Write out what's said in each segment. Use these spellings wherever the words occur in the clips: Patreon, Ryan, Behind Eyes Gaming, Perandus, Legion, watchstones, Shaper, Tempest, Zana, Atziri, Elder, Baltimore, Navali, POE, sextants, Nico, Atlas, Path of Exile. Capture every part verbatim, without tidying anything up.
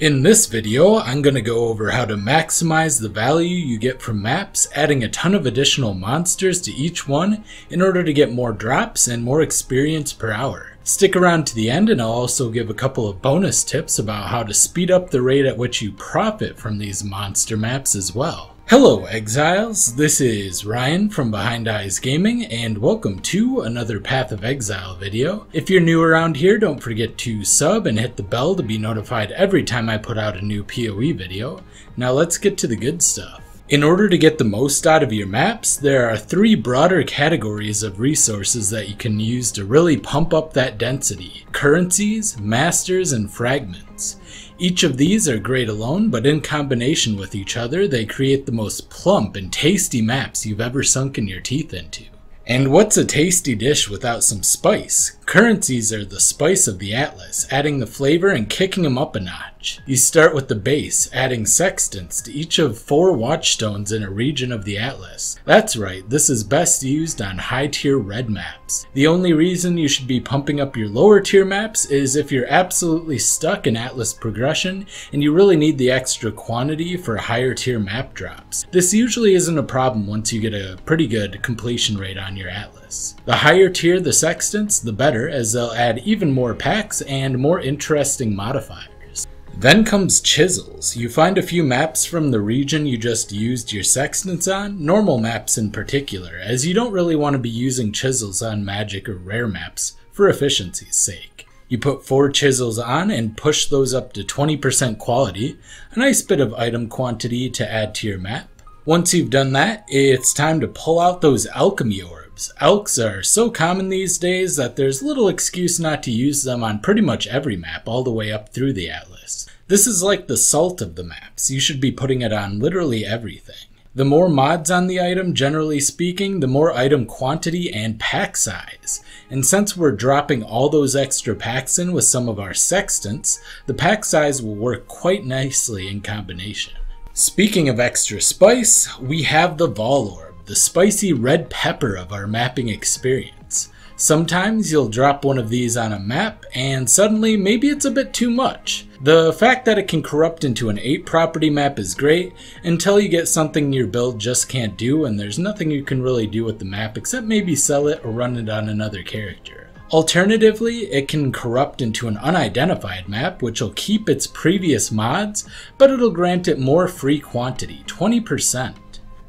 In this video, I'm going to go over how to maximize the value you get from maps, adding a ton of additional monsters to each one in order to get more drops and more experience per hour. Stick around to the end and I'll also give a couple of bonus tips about how to speed up the rate at which you profit from these monster maps as well. Hello Exiles, this is Ryan from Behind Eyes Gaming and welcome to another Path of Exile video. If you're new around here, don't forget to sub and hit the bell to be notified every time I put out a new P O E video. Now let's get to the good stuff. In order to get the most out of your maps, there are three broader categories of resources that you can use to really pump up that density: currencies, masters, and fragments. Each of these are great alone, but in combination with each other, they create the most plump and tasty maps you've ever sunken your teeth into. And what's a tasty dish without some spice? Currencies are the spice of the Atlas, adding the flavor and kicking them up a notch. You start with the base, adding sextants to each of four watchstones in a region of the Atlas. That's right, this is best used on high-tier red maps. The only reason you should be pumping up your lower-tier maps is if you're absolutely stuck in Atlas progression and you really need the extra quantity for higher-tier map drops. This usually isn't a problem once you get a pretty good completion rate on your Atlas. The higher tier the sextants, the better, as they'll add even more packs and more interesting modifiers. Then comes chisels. You find a few maps from the region you just used your sextants on, normal maps in particular, as you don't really want to be using chisels on magic or rare maps for efficiency's sake. You put four chisels on and push those up to twenty percent quality, a nice bit of item quantity to add to your map. Once you've done that, it's time to pull out those alchemy orbs. Elks are so common these days that there's little excuse not to use them on pretty much every map all the way up through the Atlas. This is like the salt of the maps. You should be putting it on literally everything. The more mods on the item, generally speaking, the more item quantity and pack size. And since we're dropping all those extra packs in with some of our sextants, the pack size will work quite nicely in combination. Speaking of extra spice, we have the Vol Orb, the spicy red pepper of our mapping experience. Sometimes you'll drop one of these on a map and suddenly maybe it's a bit too much. The fact that it can corrupt into an eight property map is great until you get something your build just can't do and there's nothing you can really do with the map except maybe sell it or run it on another character. Alternatively, it can corrupt into an unidentified map, which will keep its previous mods, but it'll grant it more free quantity, twenty percent.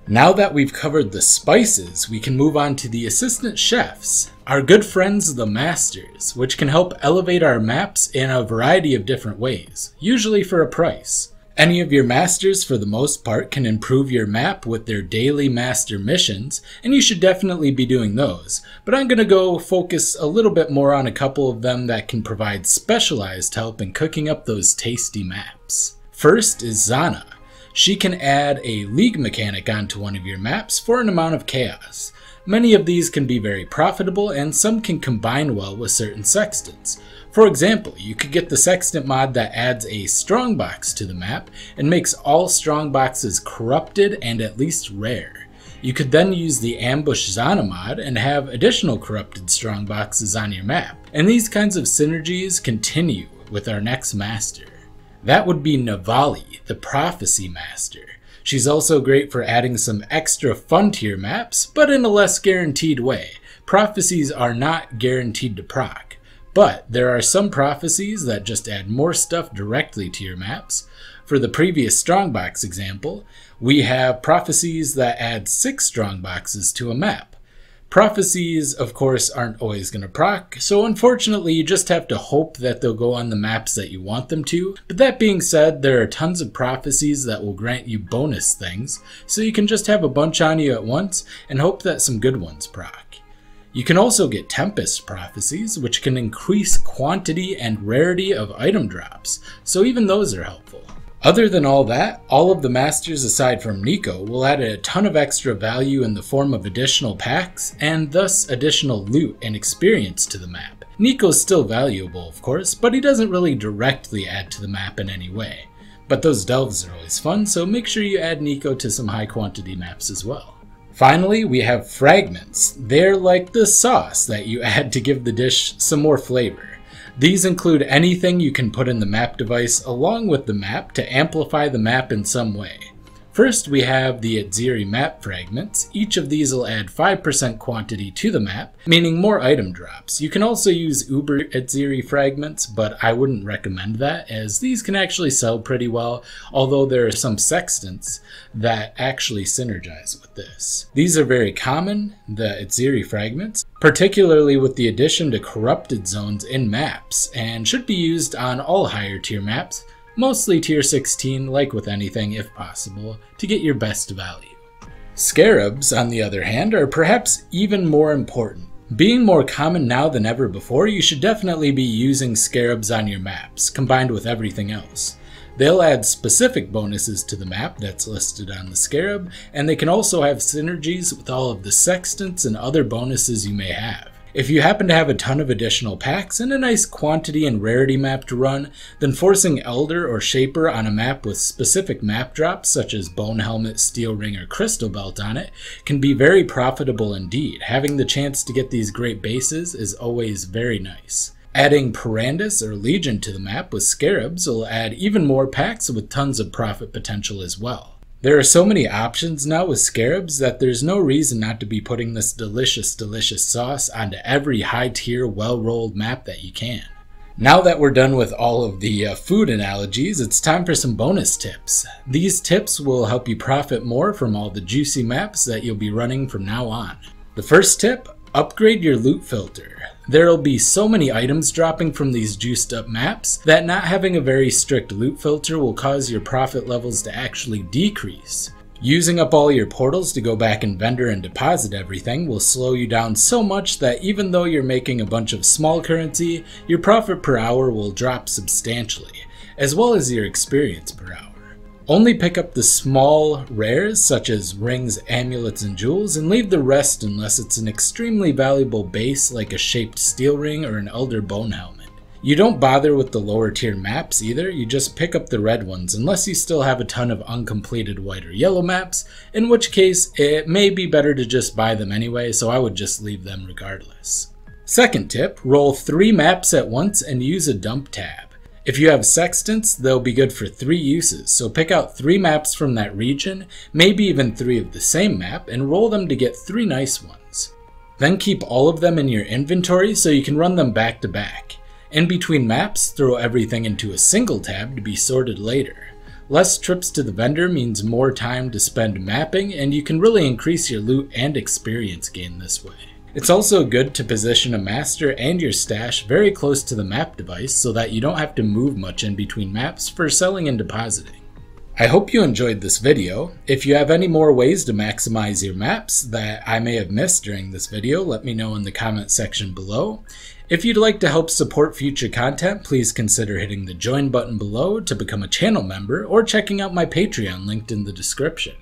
Now that we've covered the spices, we can move on to the assistant chefs, our good friends the masters, which can help elevate our maps in a variety of different ways, usually for a price. Any of your masters, for the most part, can improve your map with their daily master missions, and you should definitely be doing those, but I'm going to go focus a little bit more on a couple of them that can provide specialized help in cooking up those tasty maps. First is Zana. She can add a league mechanic onto one of your maps for an amount of chaos. Many of these can be very profitable, and some can combine well with certain sextants. For example, you could get the sextant mod that adds a strongbox to the map and makes all strongboxes corrupted and at least rare. You could then use the Ambush Zana mod and have additional corrupted strongboxes on your map. And these kinds of synergies continue with our next master. That would be Navali, the Prophecy Master. She's also great for adding some extra fun to your maps, but in a less guaranteed way. Prophecies are not guaranteed to proc. But there are some prophecies that just add more stuff directly to your maps. For the previous strongbox example, we have prophecies that add six strongboxes to a map. Prophecies, of course, aren't always going to proc, so unfortunately you just have to hope that they'll go on the maps that you want them to. But that being said, there are tons of prophecies that will grant you bonus things, so you can just have a bunch on you at once and hope that some good ones proc. You can also get Tempest prophecies, which can increase quantity and rarity of item drops, so even those are helpful. Other than all that, all of the masters aside from Nico will add a ton of extra value in the form of additional packs, and thus additional loot and experience to the map. Nico's still valuable, of course, but he doesn't really directly add to the map in any way. But those delves are always fun, so make sure you add Nico to some high quantity maps as well. Finally, we have fragments. They're like the sauce that you add to give the dish some more flavor. These include anything you can put in the map device along with the map to amplify the map in some way. First, we have the Atziri map fragments. Each of these will add five percent quantity to the map, meaning more item drops. You can also use Uber Atziri fragments, but I wouldn't recommend that, as these can actually sell pretty well, although there are some sextants that actually synergize with this. These are very common, the Atziri fragments, particularly with the addition to corrupted zones in maps, and should be used on all higher tier maps, mostly tier sixteen, like with anything if possible, to get your best value. Scarabs, on the other hand, are perhaps even more important. Being more common now than ever before, you should definitely be using scarabs on your maps, combined with everything else. They'll add specific bonuses to the map that's listed on the scarab, and they can also have synergies with all of the sextants and other bonuses you may have. If you happen to have a ton of additional packs and a nice quantity and rarity map to run, then forcing Elder or Shaper on a map with specific map drops such as Bone Helmet, Steel Ring, or Crystal Belt on it can be very profitable indeed. Having the chance to get these great bases is always very nice. Adding Perandus or Legion to the map with Scarabs will add even more packs with tons of profit potential as well. There are so many options now with scarabs that there's no reason not to be putting this delicious, delicious sauce onto every high-tier, well-rolled map that you can. Now that we're done with all of the uh, food analogies, it's time for some bonus tips. These tips will help you profit more from all the juicy maps that you'll be running from now on. The first tip, upgrade your loot filter. There'll be so many items dropping from these juiced up maps that not having a very strict loot filter will cause your profit levels to actually decrease. Using up all your portals to go back and vendor and deposit everything will slow you down so much that even though you're making a bunch of small currency, your profit per hour will drop substantially, as well as your experience per hour. Only pick up the small rares such as rings, amulets, and jewels, and leave the rest unless it's an extremely valuable base like a shaped steel ring or an elder bone helmet. You don't bother with the lower tier maps either, you just pick up the red ones unless you still have a ton of uncompleted white or yellow maps, in which case it may be better to just buy them anyway, so I would just leave them regardless. Second tip, roll three maps at once and use a dump tab. If you have sextants, they'll be good for three uses, so pick out three maps from that region, maybe even three of the same map, and roll them to get three nice ones. Then keep all of them in your inventory so you can run them back to back. In between maps, throw everything into a single tab to be sorted later. Less trips to the vendor means more time to spend mapping, and you can really increase your loot and experience gain this way. It's also good to position a master and your stash very close to the map device so that you don't have to move much in between maps for selling and depositing. I hope you enjoyed this video. If you have any more ways to maximize your maps that I may have missed during this video, let me know in the comment section below. If you'd like to help support future content, please consider hitting the join button below to become a channel member or checking out my Patreon linked in the description.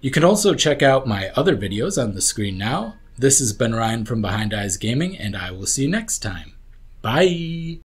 You can also check out my other videos on the screen now. This has been Ryan from Behind Eyes Gaming, and I will see you next time. Bye!